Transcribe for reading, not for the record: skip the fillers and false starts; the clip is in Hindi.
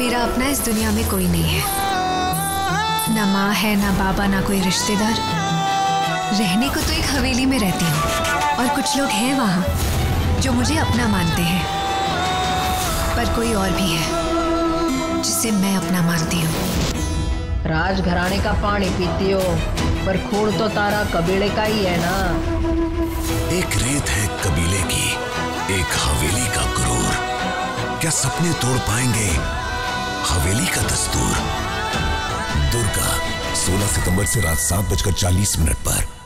मेरा अपना इस दुनिया में कोई नहीं है, ना माँ है, ना बाबा, ना कोई रिश्तेदार। रहने को तो एक हवेली में रहती हूँ और कुछ लोग हैं वहाँ जो मुझे अपना मानते हैं, पर कोई और भी है जिसे मैं अपना मानती हूँ। राज घराने का पानी पीती हो, पर खून तो तारा कबीले का ही है ना। एक रेत है कबीले की, एक हवेली का गुरूर। क्या सपने तोड़ पाएंगे हवेली का दस्तूर? दुर्गा 16 सितंबर से रात 7:40 पर।